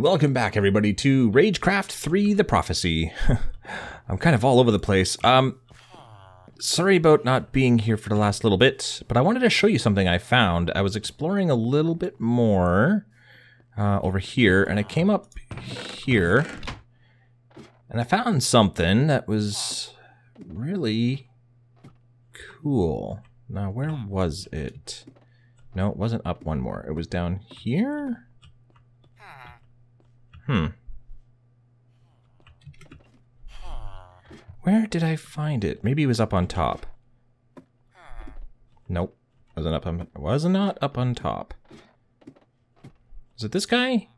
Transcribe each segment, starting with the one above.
Welcome back, everybody, to Ragecraft 3 The Prophecy. I'm kind of all over the place. Sorry about not being here for the last little bit, but I wanted to show you something I found. I was exploring a little bit more over here, and I came up here, and I found something that was really cool. Now, where was it? No, it wasn't up one more. It was down here? Where did I find it? Maybe it was up on top. Nope. Was not up on top. Is it this guy?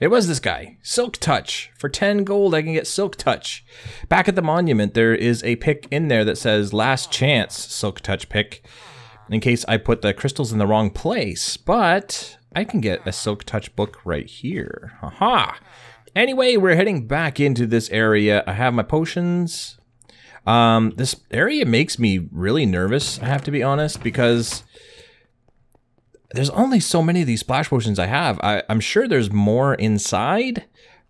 It was this guy. Silk Touch. For 10 gold, I can get Silk Touch. Back at the monument, there is a pick in there that says last chance Silk Touch pick, in case I put the crystals in the wrong place, but I can get a Silk Touch book right here. Haha. Anyway, we're heading back into this area. I have my potions. This area makes me really nervous, I have to be honest, because there's only so many of these splash potions I have. I'm sure there's more inside,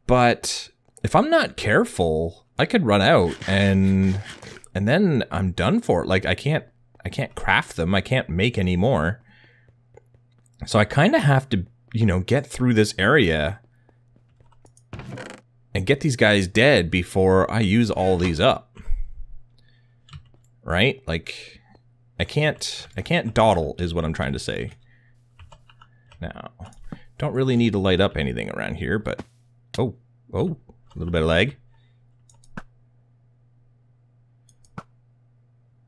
but if I'm not careful, I could run out and then I'm done for. Like, I can't craft them. I can't make any more. So I kind of have to, you know, get through this area and get these guys dead before I use all these up. Right? Like, I can't dawdle is what I'm trying to say. Now, don't really need to light up anything around here, but oh, a little bit of lag.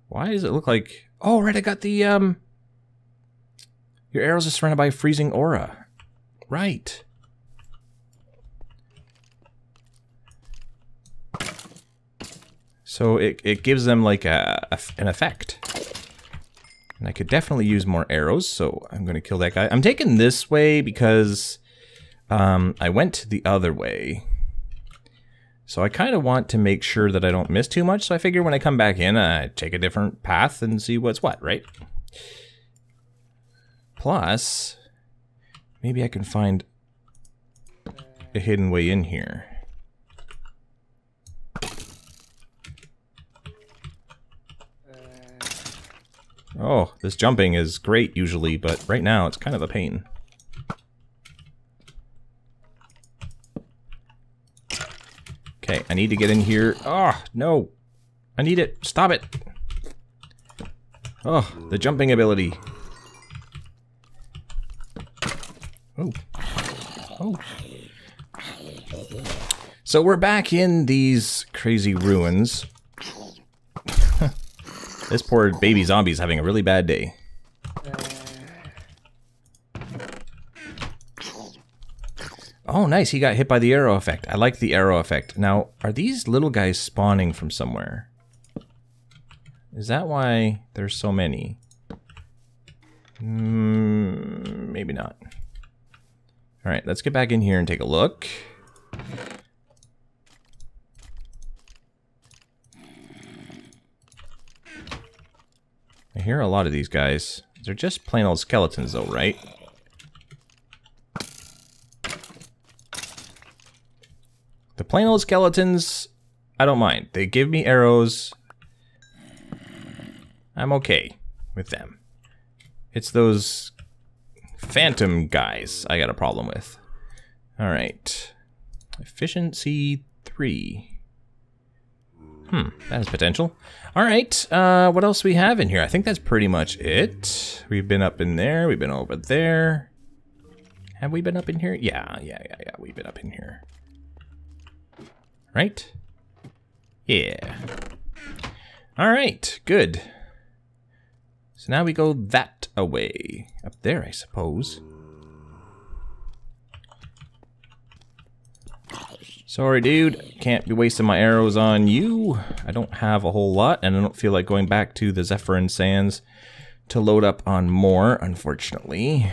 Why does it look like, oh, right, I got the, your arrows are surrounded by a freezing aura. Right. So it gives them like an effect. And I could definitely use more arrows, so I'm gonna kill that guy. I'm taking this way because I went the other way. So I kind of want to make sure that I don't miss too much, so I figure when I come back in, I take a different path and see what's what, right? Plus, maybe I can find a hidden way in here. Oh, this jumping is great usually, but right now it's kind of a pain. Okay, I need to get in here. Oh, no. I need it. Stop it. Oh, the jumping ability. Oh. Oh. So we're back in these crazy ruins. This poor baby zombie's having a really bad day. Oh, nice. He got hit by the arrow effect. I like the arrow effect. Now, are these little guys spawning from somewhere? Is that why there's so many? Maybe not. All right, let's get back in here and take a look. I hear a lot of these guys. They're just plain old skeletons though, right? The plain old skeletons, I don't mind. They give me arrows. I'm okay with them. It's those phantom guys I got a problem with. All right. Efficiency 3. That has potential. All right, what else do we have in here? I think that's pretty much it. We've been up in there, we've been over there. Have we been up in here? Yeah, we've been up in here. Right? Yeah. All right, good. So now we go that away. Up there, I suppose. Sorry, dude. Can't be wasting my arrows on you. I don't have a whole lot, and I don't feel like going back to the Zephyrin Sands to load up on more, unfortunately.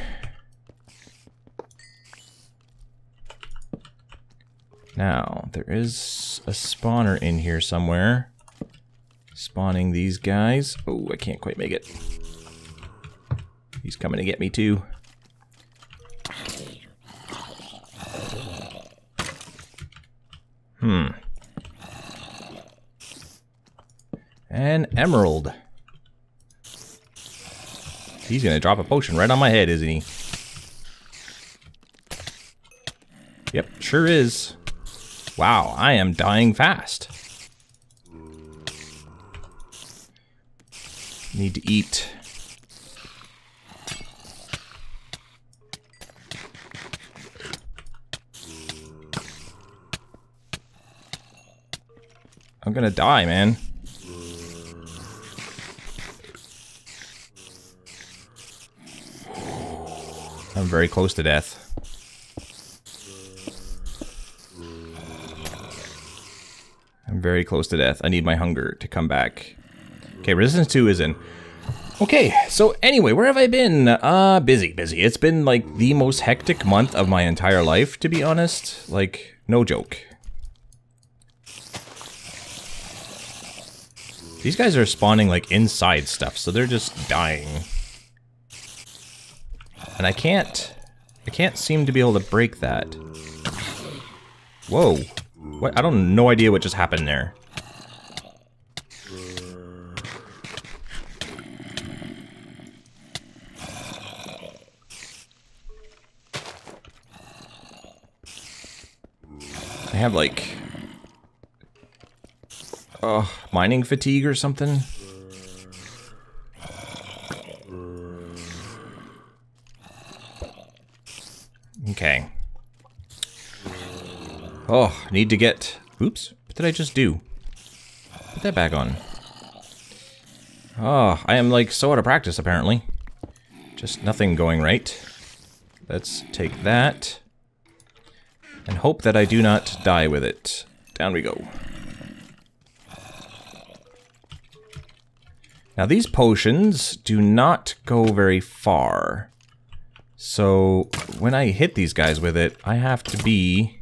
Now, there is a spawner in here somewhere. Spawning these guys. Oh, I can't quite make it. He's coming to get me too. An emerald. He's gonna drop a potion right on my head, isn't he? Yep, sure is. Wow, I am dying fast. Need to eat. I'm gonna die, man. I'm very close to death. I'm very close to death. I need my hunger to come back. Okay, Resistance 2 is in. Okay, so anyway, where have I been? Busy. It's been like the most hectic month of my entire life, to be honest. Like, no joke. These guys are spawning like inside stuff, so they're just dying. And I can't seem to be able to break that. Whoa. What? I don't, no idea what just happened there. I have like... oh, mining fatigue or something? Okay. Oh, need to get... oops, what did I just do? Put that back on. Oh, I am like so out of practice apparently. Just nothing going right. Let's take that. And hope that I do not die with it. Down we go. Now these potions do not go very far. So, when I hit these guys with it, I have to be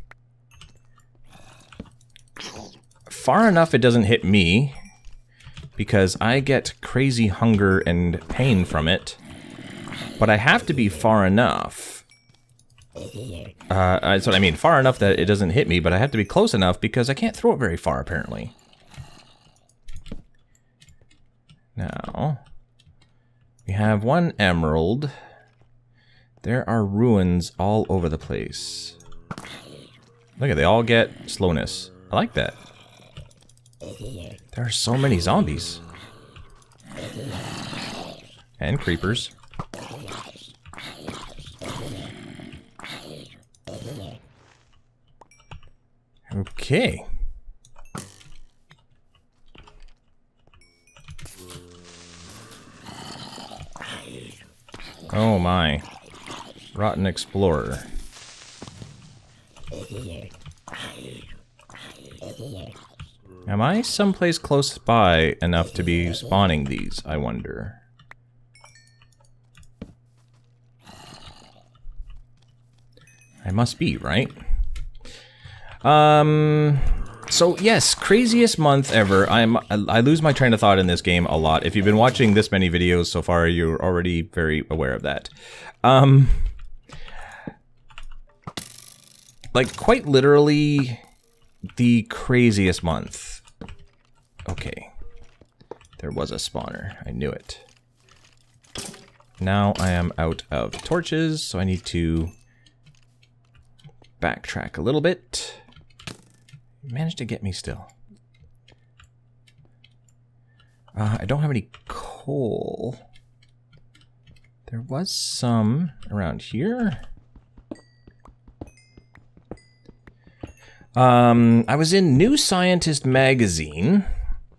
far enough it doesn't hit me, because I get crazy hunger and pain from it, but I have to be far enough. That's what I mean, far enough that it doesn't hit me, but I have to be close enough because I can't throw it very far, apparently. Now, we have one emerald. There are ruins all over the place. Look at, they all get slowness. I like that. There are so many zombies. And creepers. Okay. Oh my. Rotten explorer. Am I someplace close by enough to be spawning these, I wonder? I must be, right? So yes, craziest month ever. I lose my train of thought in this game a lot. If you've been watching this many videos so far, you're already very aware of that. Like, quite literally, the craziest month. Okay. There was a spawner. I knew it. Now I am out of torches, so I need to backtrack a little bit. Managed to get me still. I don't have any coal. There was some around here. I was in New Scientist magazine,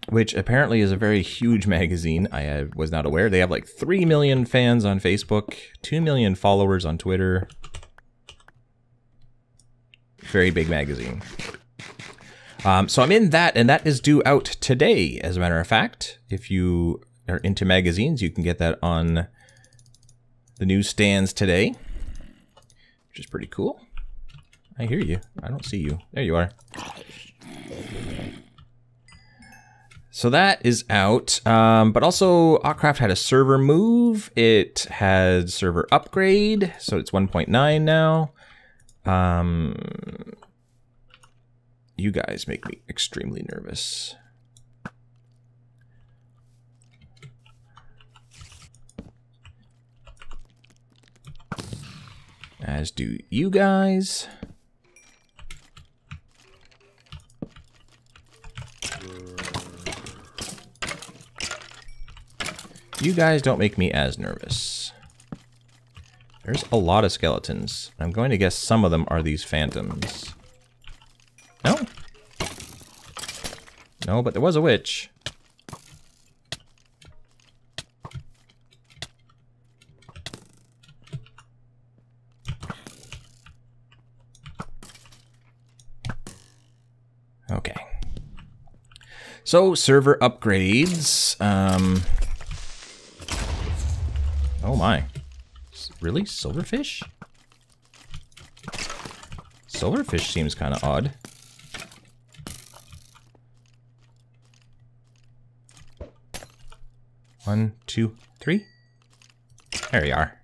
which apparently is a very huge magazine. I was not aware. They have like 3 million fans on Facebook, 2 million followers on Twitter. Very big magazine. So I'm in that, and that is due out today, as a matter of fact. If you are into magazines, you can get that on the newsstands today, which is pretty cool. I hear you. I don't see you. There you are. So that is out. But also, Autcraft had a server move. It had server upgrade, so it's 1.9 now. You guys make me extremely nervous. As do you guys. You guys don't make me as nervous. There's a lot of skeletons. I'm going to guess some of them are these phantoms. No? No, but there was a witch. Okay. So, server upgrades. Oh my. Really? Silverfish? Silverfish seems kind of odd. One, two, three. There you are.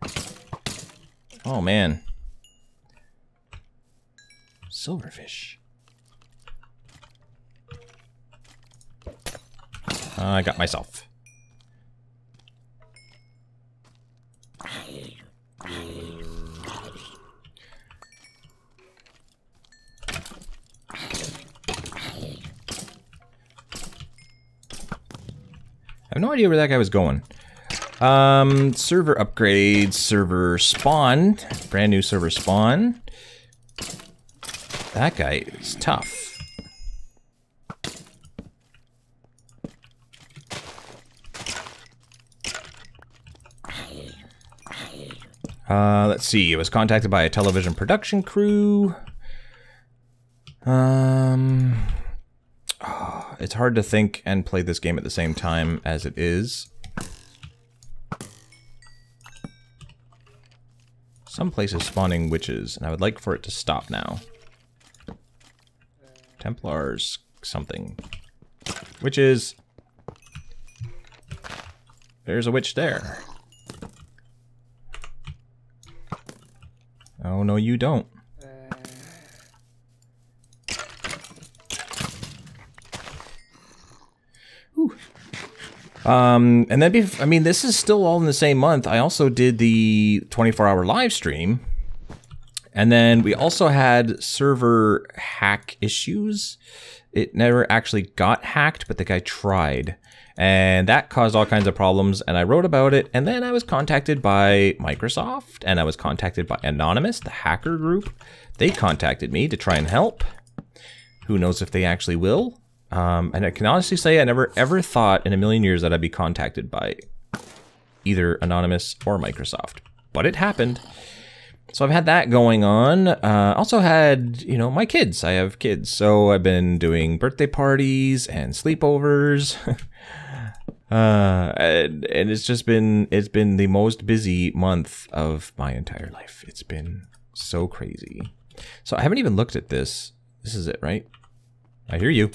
Oh man. Silverfish. I got myself. I have no idea where that guy was going. Server upgrades, server spawn, brand new server spawn. That guy is tough. Let's see, it was contacted by a television production crew. It's hard to think and play this game at the same time as it is. Some place is spawning witches, and I would like for it to stop now. Templars something. Witches! There's a witch there. Oh no, you don't. And then, I mean, this is still all in the same month. I also did the 24-hour live stream. And then we also had server hack issues. It never actually got hacked, but the guy tried. And that caused all kinds of problems, and I wrote about it. And then I was contacted by Microsoft, and I was contacted by Anonymous, the hacker group. They contacted me to try and help. Who knows if they actually will. And I can honestly say I never ever thought in a million years that I'd be contacted by either Anonymous or Microsoft, but it happened. So I've had that going on. Also had, you know, my kids. I have kids, so I've been doing birthday parties and sleepovers, and it's been the most busy month of my entire life. It's been so crazy. So I haven't even looked at this. This is it, right? I hear you.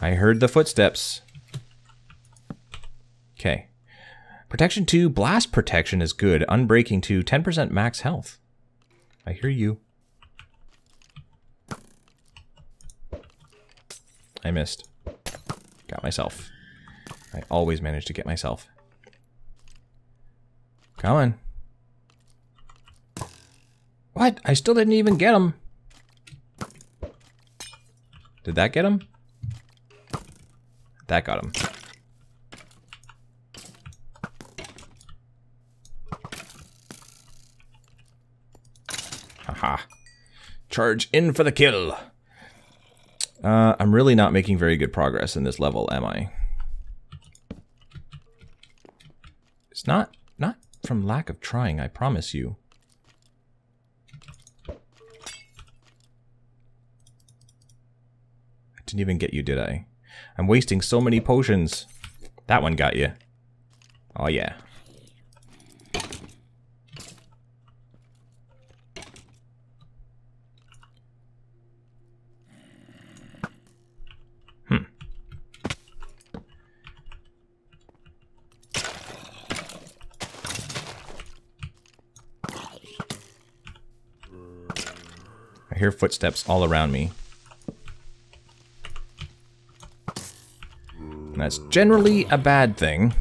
I heard the footsteps. Okay. Protection 2, blast protection is good. Unbreaking 2, 10% max health. I hear you. I missed. Got myself. I always manage to get myself. Come on. What? I still didn't even get him. Did that get him? That got him. Haha. Charge in for the kill. I'm really not making very good progress in this level, am I? It's not from lack of trying, I promise you. I didn't even get you, did I? I'm wasting so many potions. That one got you. Oh yeah. I hear footsteps all around me. And that's generally a bad thing.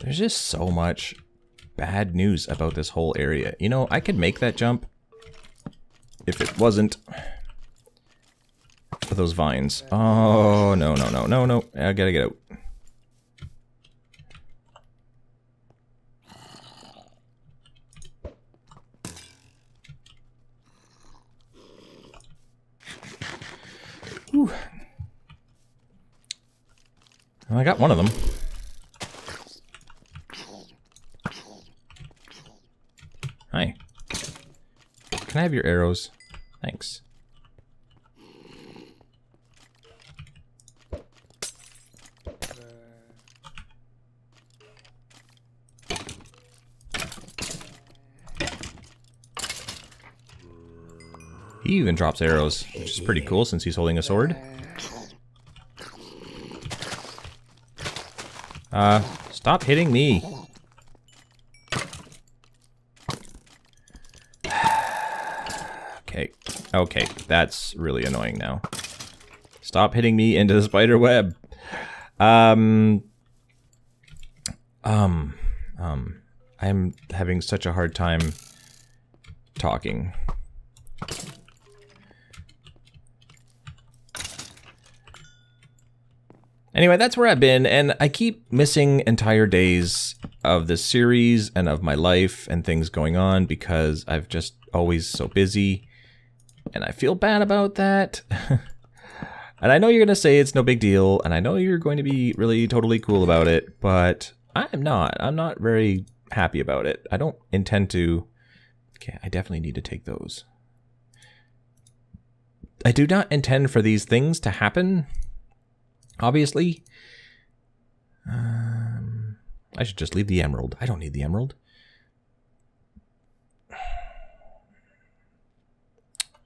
There's just so much bad news about this whole area. You know, I could make that jump if it wasn't for those vines. Oh, no, no, no, no, no. I gotta get out. Whew. Well, I got one of them. Hi. Can I have your arrows? Thanks. He even drops arrows, which is pretty cool since he's holding a sword. Stop hitting me. Okay, that's really annoying now. Stop hitting me into the spider web. I'm having such a hard time talking. Anyway, that's where I've been, and I keep missing entire days of this series and of my life and things going on because I've just always so busy. And I feel bad about that. And I know you're gonna say it's no big deal, and I know you're going to be really totally cool about it, but I'm not. I'm not very happy about it. I don't intend to. Okay, I definitely need to take those. I do not intend for these things to happen, obviously. I should just leave the emerald. I don't need the emerald.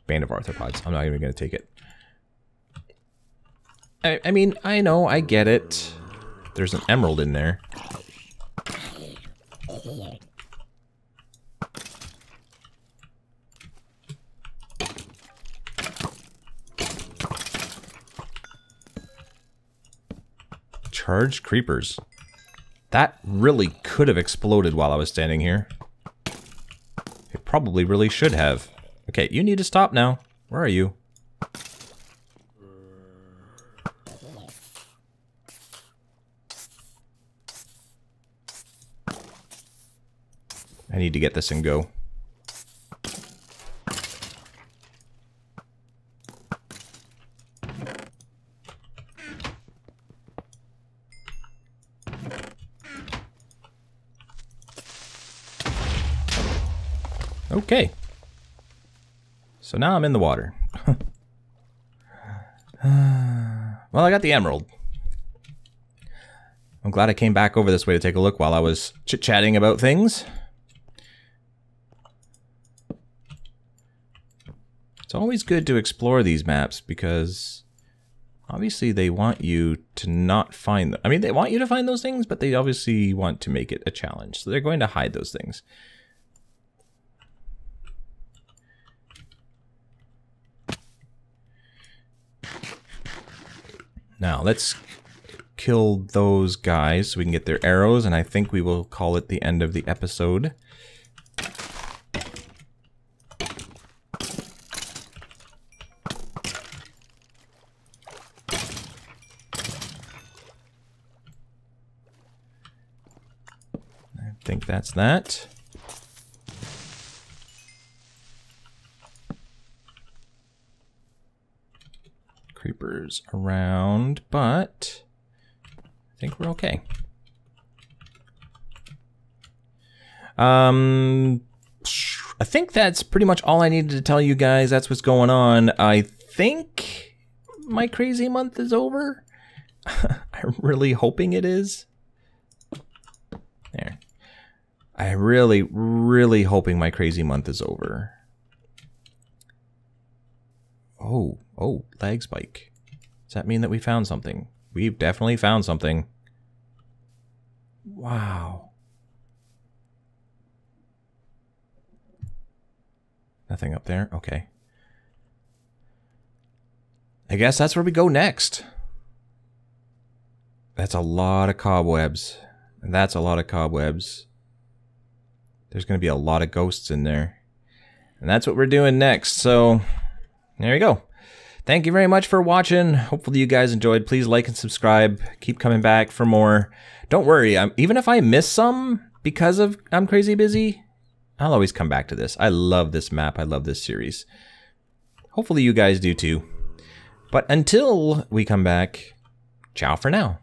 Band of arthropods. I'm not even going to take it. I mean, I know, I get it. There's an emerald in there. Charged creepers. That really could have exploded while I was standing here. It probably really should have. Okay, you need to stop now. Where are you? I need to get this and go. Okay. So now I'm in the water. Well, I got the emerald. I'm glad I came back over this way to take a look while I was chit-chatting about things. It's always good to explore these maps because obviously they want you to not find them. I mean, they want you to find those things, but they obviously want to make it a challenge. So they're going to hide those things. Now, let's kill those guys so we can get their arrows, and I think we will call it the end of the episode. I think that's that. Creepers around, but I think we're okay. I think that's pretty much all I needed to tell you guys. That's what's going on. I think my crazy month is over. I'm really hoping it is. There. I'm really, really hoping my crazy month is over. Oh, oh, lag spike. Does that mean that we found something? We've definitely found something. Wow. Nothing up there? Okay. I guess that's where we go next. That's a lot of cobwebs. And that's a lot of cobwebs. There's going to be a lot of ghosts in there. And that's what we're doing next. So there you go. Thank you very much for watching. Hopefully you guys enjoyed. Please like and subscribe. Keep coming back for more. Don't worry. Even if I miss some because of I'm crazy busy, I'll always come back to this. I love this map. I love this series. Hopefully you guys do too. But until we come back, ciao for now.